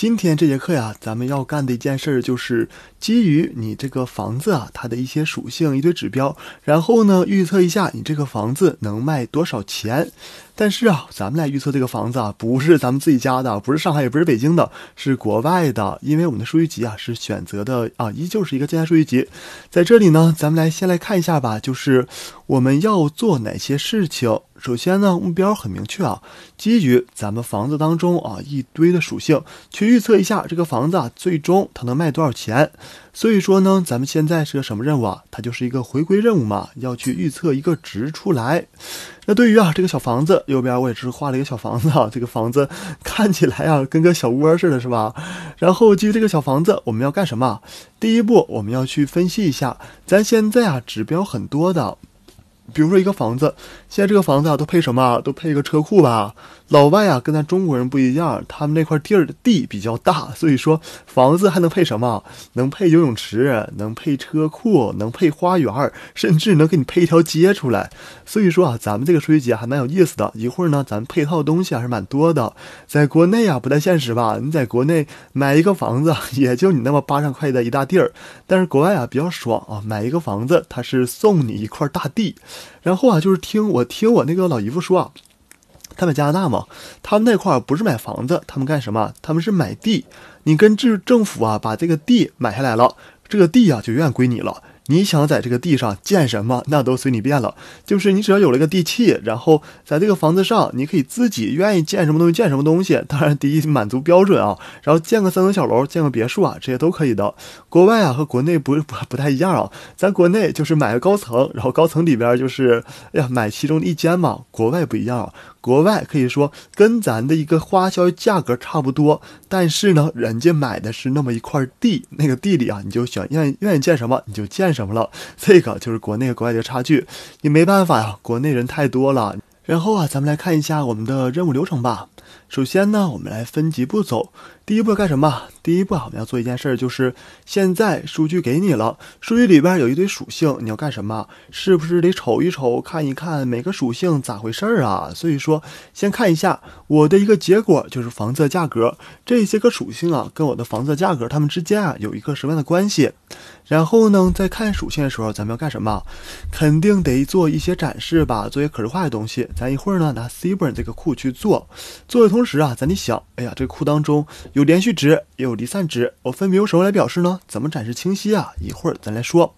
今天这节课呀，咱们要干的一件事就是基于你这个房子啊，它的一些属性、一堆指标，然后呢，预测一下你这个房子能卖多少钱。但是啊，咱们来预测这个房子啊，不是咱们自己家的，不是上海，也不是北京的，是国外的。因为我们的数据集啊是选择的啊，依旧是一个建材数据集。在这里呢，咱们来先来看一下吧，就是我们要做哪些事情。首先呢，目标很明确啊，基于咱们房子当中啊一堆的属性，去预测一下这个房子啊最终它能卖多少钱。所以说呢，咱们现在是个什么任务啊？它就是一个回归任务嘛，要去预测一个值出来。那对于啊这个小房子，右边我也是画了一个小房子啊，这个房子看起来啊跟个小窝似的，是吧？然后基于这个小房子，我们要干什么？第一步，我们要去分析一下，咱现在啊指标很多的。比如说一个房子，现在这个房子啊都配什么？都配一个车库吧。老外啊跟咱中国人不一样，他们那块地比较大，所以说房子还能配什么？能配游泳池，能配车库，能配花园，甚至能给你配一条街出来。所以说啊，咱们这个数据集还蛮有意思的。一会儿呢，咱们配套东西还是蛮多的。在国内啊不太现实吧？你在国内买一个房子，也就你那么80块的一大地儿，但是国外啊比较爽啊，买一个房子它是送你一块大地。然后啊，就是听我那个老姨夫说啊，他们加拿大嘛，他们那块儿不是买房子，他们干什么？他们是买地。你跟政府啊把这个地买下来了，这个地啊就永远归你了。你想在这个地上建什么，那都随你便了。就是你只要有了一个地契，然后在这个房子上，你可以自己愿意建什么东西建什么东西。当然，第一满足标准啊，然后建个3层小楼，建个别墅啊，这些都可以的。国外啊和国内不太一样啊，咱国内就是买个高层，然后高层里边就是买其中的一间嘛。国外不一样啊。国外可以说跟咱的一个花销价格差不多，但是呢，人家买的是那么一块地，那个地里啊，你就想愿意建什么你就建什么了。这个就是国内和国外的差距，也没办法呀，国内人太多了。然后啊，咱们来看一下我们的任务流程吧。首先呢，我们来分几步走。第一步要干什么？第一步啊，我们要做一件事，就是现在数据给你了，数据里边有一堆属性，你要干什么？是不是得瞅一瞅，看一看每个属性咋回事啊？所以说，先看一下我的一个结果，就是房子的价格。这些个属性啊，跟我的房子的价格它们之间啊有一个什么样的关系？然后呢，在看属性的时候，咱们要干什么？肯定得做一些展示吧，做一些可视化的东西。咱一会儿呢，拿 Seaborn 这个库去做。做的同时啊，咱得想，哎呀，这个库当中有连续值，也有离散值，我分别用什么来表示呢？怎么展示清晰啊？一会儿咱来说。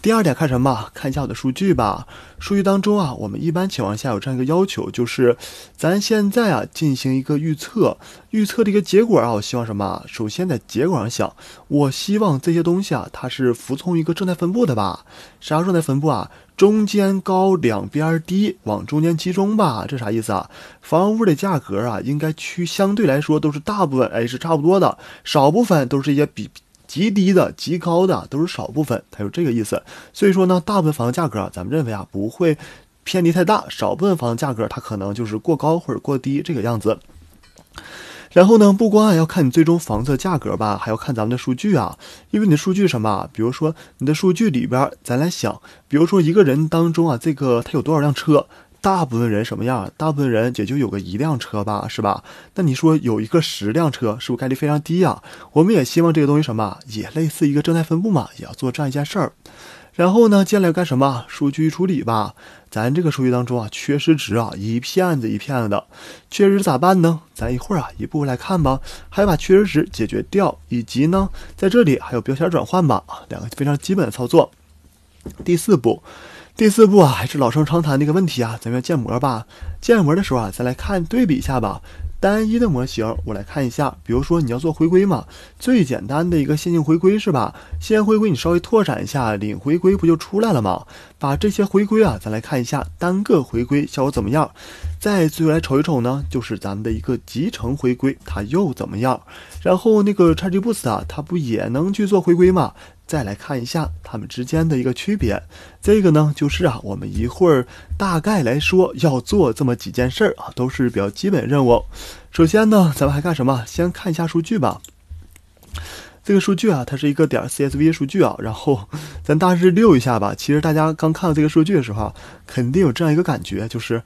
第二点看什么？看一下我的数据吧。数据当中啊，我们一般情况下有这样一个要求，就是咱现在啊进行一个预测，预测的一个结果啊，我希望什么？首先在结果上想，我希望这些东西啊，它是服从一个正态分布的吧？啥状态分布啊？中间高，两边低，往中间集中吧，这啥意思啊？房屋的价格啊，应该相对来说都是大部分是差不多的，少部分都是一些极低的、极高的，都是少部分，它有这个意思。所以说呢，大部分房子价格啊，咱们认为啊不会偏离太大，少部分房子价格它可能就是过高或者过低这个样子。然后呢，不光啊要看你最终房子的价格吧，还要看咱们的数据啊。因为你的数据什么？比如说你的数据里边，咱来想，比如说一个人当中啊，这个他有多少辆车？大部分人什么样？大部分人也就有个1辆车吧，是吧？那你说有一个10辆车，是不是概率非常低啊？我们也希望这个东西什么，也类似一个正态分布嘛，也要做这样一件事儿。然后呢，接下来要干什么？数据处理吧。咱这个数据当中啊，缺失值啊，一片子的。缺失值咋办呢？咱一会儿啊，一步步来看吧。还把缺失值解决掉，以及呢，在这里还有标签转换吧，2个非常基本的操作。第四步啊，还是老生常谈的一个问题啊，咱们要建模吧。建模的时候啊，咱来看对比一下吧。单一的模型，我来看一下。比如说你要做回归嘛，最简单的一个线性回归是吧？线性回归你稍微拓展一下，领回归不就出来了吗？把这些回归啊，咱来看一下单个回归效果怎么样。再最后来瞅一瞅呢，就是咱们的一个集成回归，它又怎么样？然后那个 ChatGPT 啊，它不也能去做回归嘛？再来看一下它们之间的一个区别。这个呢，就是啊，我们一会儿大概来说要做这么几件事啊，都是比较基本任务。首先呢，咱们还干什么？先看一下数据吧。这个数据啊，它是一个.csv 数据啊，然后咱大致溜一下吧。其实大家刚看到这个数据的时候，肯定有这样一个感觉，就是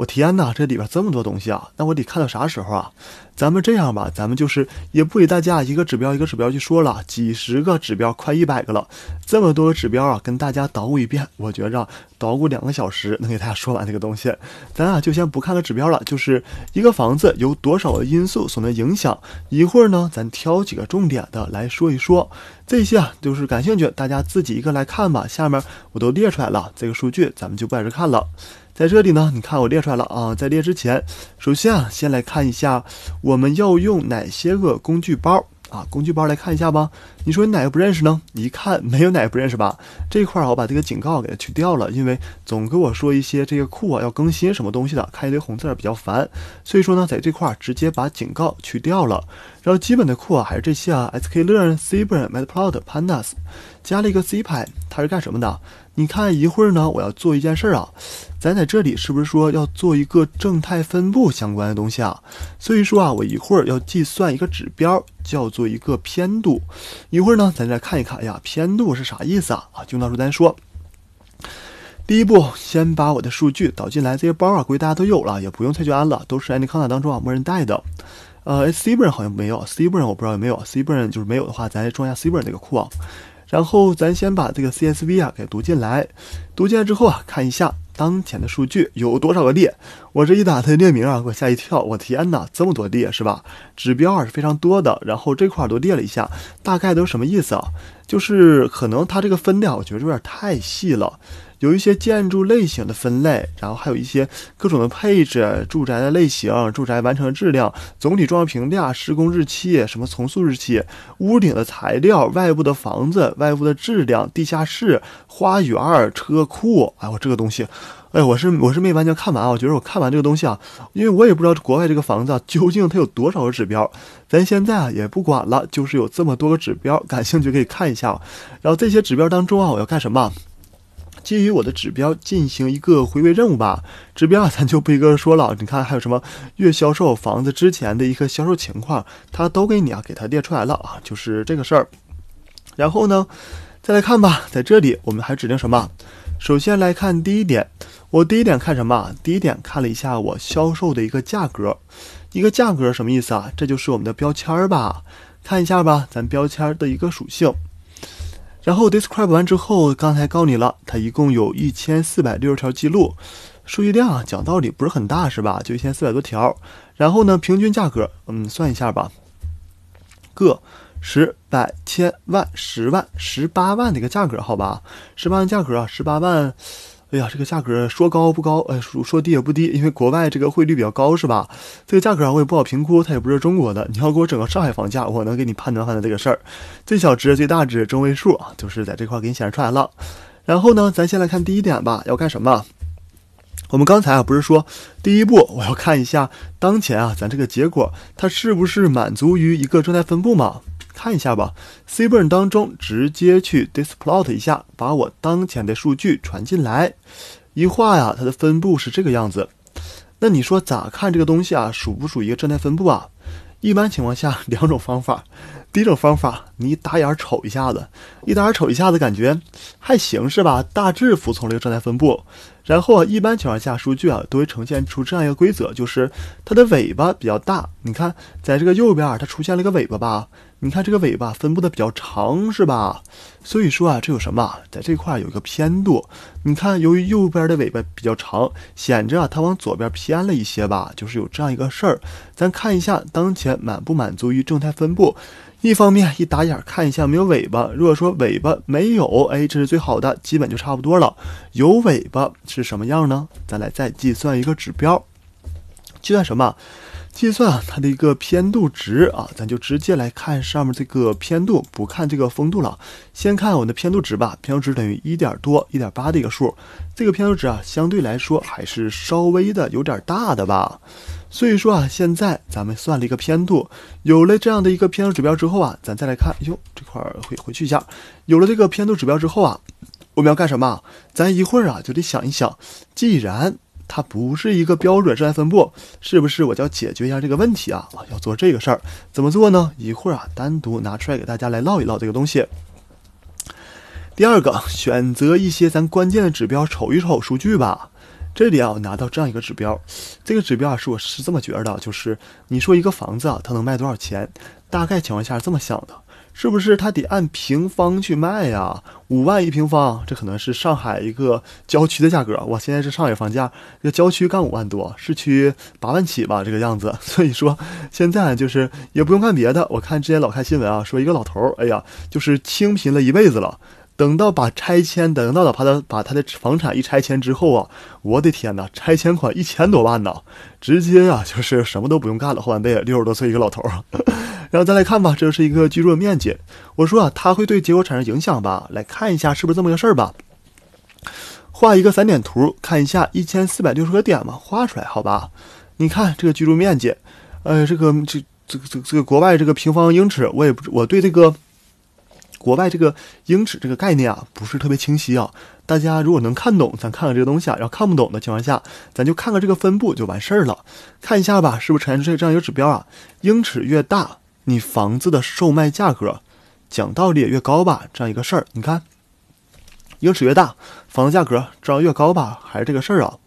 我天哪，这里边这么多东西啊，那我得看到啥时候啊？咱们这样吧，咱们就是也不给大家一个指标一个指标去说了，几十个指标快100个了，这么多个指标啊，跟大家捣鼓一遍，我觉着捣鼓2个小时能给大家说完这个东西。咱俩就先不看了指标了，就是一个房子有多少的因素所能影响，一会儿呢咱挑几个重点的来说一说。这些啊就是感兴趣大家自己一个来看吧，下面我都列出来了，这个数据咱们就不在这看了。在这里呢，你看我列出来了啊。在列之前，首先啊，先来看一下我们要用哪些个工具包啊？工具包来看一下吧。你说你哪个不认识呢？一看没有哪个不认识吧。这块儿我把这个警告给它去掉了，因为总跟我说一些这个库啊要更新什么东西的，看一堆红字比较烦，所以说呢，在这块儿直接把警告去掉了。然后基本的库啊还是这些啊 ：sklearn、seaborn、matplot、pandas。加了一个 cpy， 它是干什么的？你看一会儿呢，我要做一件事啊，咱在这里是不是说要做一个正态分布相关的东西啊？所以说啊，我一会儿要计算一个指标，叫做一个偏度。一会儿呢，咱再看一看，哎呀，偏度是啥意思啊？啊，就到时候咱说。第一步，先把我的数据导进来，这些包啊，估计大家都有了，也不用太去安了，都是 Anaconda 当中啊默认带的。seaborn 好像没有 ，seaborn 我不知道有没有 ，seaborn 就是没有的话，咱装一下 seaborn 这个库啊。然后咱先把这个 CSV 啊给读进来，读进来之后啊，看一下当前的数据有多少个列。我这一打它的列名啊，给我吓一跳，我天哪，这么多列是吧？指标啊是非常多的，然后这块都列了一下，大概都是什么意思啊？就是可能它这个分类啊，我觉得有点太细了。有一些建筑类型的分类，然后还有一些各种的配置，住宅的类型、住宅完成的质量、总体装修评价、施工日期、什么重塑日期、屋顶的材料、外部的房子、外部的质量、地下室、花园、车库。哎，我这个东西，哎，我是没完全看完啊。我觉得我看完这个东西啊，因为我也不知道国外这个房子啊究竟它有多少个指标。咱现在啊也不管了，就是有这么多个指标，感兴趣可以看一下。然后这些指标当中啊，我要干什么？基于我的指标进行一个回归任务吧。指标啊咱就不一个说了，你看还有什么月销售、房子之前的一个销售情况，它都给你啊给它列出来了啊，就是这个事儿。然后呢再来看吧，在这里我们还指定什么？首先来看第一点，我第一点看什么？第一点看了一下我销售的一个价格。一个价格什么意思啊？这就是我们的标签吧，看一下吧，咱标签的一个属性。然后 describe 完之后，刚才告你了，它一共有1460条记录，数据量啊，讲道理不是很大是吧？就1400多条。然后呢，平均价格，算一下吧，个10、100、1000、10万、18万的一个价格，好吧？18万价格啊，18万。哎呀，这个价格说高不高，说低也不低，因为国外这个汇率比较高是吧？这个价格啊，我也不好评估，它也不是中国的。你要给我整个上海房价，我能给你判断这个事儿。最小值、最大值、中位数啊，就是在这块给你显示出来了。然后呢，咱先来看第一点吧，要干什么？我们刚才啊不是说第一步我要看一下当前啊咱这个结果它是不是满足于一个正态分布嘛？看一下吧 ，seaborn 当中直接去 displot 一下，把我当前的数据传进来。一画呀，它的分布是这个样子。那你说咋看这个东西啊？属不属于一个正态分布啊？一般情况下两种方法。第一种方法，你打眼瞅一下子，感觉还行是吧？大致服从了一个正态分布。然后啊，一般情况下数据啊都会呈现出这样一个规则，就是它的尾巴比较大。你看，在这个右边它出现了一个尾巴吧？你看这个尾巴分布的比较长是吧？所以说啊，这有什么？在这块有一个偏度。你看，由于右边的尾巴比较长，显着啊它往左边偏了一些吧，就是有这样一个事儿。咱看一下当前满不满足于正态分布。一方面一打眼看一下没有尾巴，如果说尾巴没有，哎，这是最好的，基本就差不多了。有尾巴是什么样呢？咱来再计算一个指标，计算什么？计算它的一个偏度值啊，咱就直接来看上面这个偏度，不看这个风度了，先看我的偏度值吧。偏度值等于1.8的一个数，这个偏度值啊，相对来说还是稍微的有点大的吧。所以说啊，现在咱们算了一个偏度，有了这样的一个偏度指标之后啊，咱再来看，哟，这块回去一下，有了这个偏度指标之后啊，我们要干什么？咱一会儿啊就得想一想，既然它不是一个标准正态分布，是不是我就要解决一下这个问题啊？要做这个事儿，怎么做呢？一会儿啊单独拿出来给大家来唠一唠这个东西。第二个，选择一些咱关键的指标瞅一瞅数据吧。这里啊，我拿到这样一个指标，这个指标啊是我是这么觉得，就是你说一个房子啊，它能卖多少钱？大概情况下是这么想的，是不是它得按平方去卖呀？5万一平方，这可能是上海一个郊区的价格。哇，现在是上海房价，这个郊区干5万多，市区8万起吧，这个样子。所以说现在就是也不用干别的，我看之前老看新闻啊，说一个老头，哎呀，就是清贫了一辈子了。等到把他的房产一拆迁之后啊，我的天哪，拆迁款1000多万呢，直接啊就是什么都不用干了，后半辈子60多岁一个老头儿。然后再来看吧，这是一个居住面积，我说啊，它会对结果产生影响吧？来看一下是不是这么个事儿吧。画一个3点图，看一下1460个点嘛，画出来好吧？你看这个居住面积，这个国外这个平方英尺，我对这个。国外这个英尺这个概念啊，不是特别清晰啊。大家如果能看懂，咱看看这个东西啊；然后看不懂的情况下，咱就看看这个分布就完事儿了。看一下吧，是不是产生这样一个指标啊？英尺越大，你房子的售卖价格，讲道理也越高吧？这样一个事儿，你看，英尺越大，房子价格这样越高吧？还是这个事儿啊？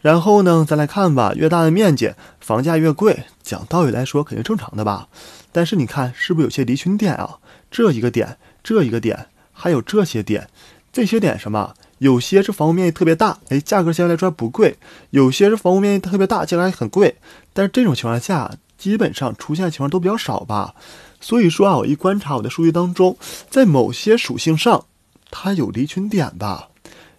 然后呢，咱来看吧，越大的面积，房价越贵，讲道理来说肯定正常的吧？但是你看，是不是有些离群点啊？这一个点。这一个点，还有这些点，这些点什么？有些是房屋面积特别大，哎，价格相对来说不贵；有些是房屋面积特别大，价格还很贵。但是这种情况下，基本上出现的情况都比较少吧。所以说啊，我一观察我的数据当中，在某些属性上，它有离群点吧？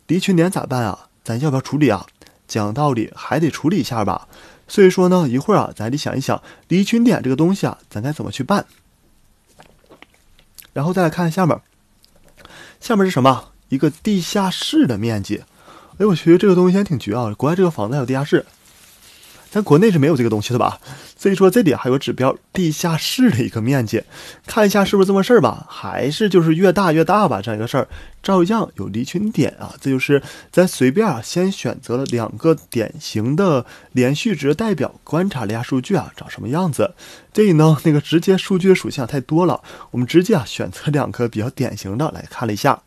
离群点咋办啊？咱要不要处理啊？讲道理还得处理一下吧。所以说呢，一会儿啊，咱得想一想离群点这个东西啊，咱该怎么去办。然后再来看下面是什么？一个地下室的面积。哎，我觉得这个东西还挺绝啊！国外这个房子还有地下室，咱国内是没有这个东西的吧？所以说这里还有个指标，地下室的一个面积，看一下是不是这么事儿吧？还是就是越大越大吧？这样一个事儿，照样有离群点啊！这就是咱随便啊，先选择了2个典型的连续值代表，观察了一下数据啊，长什么样子。这里呢，那个直接数据的属性太多了，我们直接啊选择2个比较典型的来看了一下。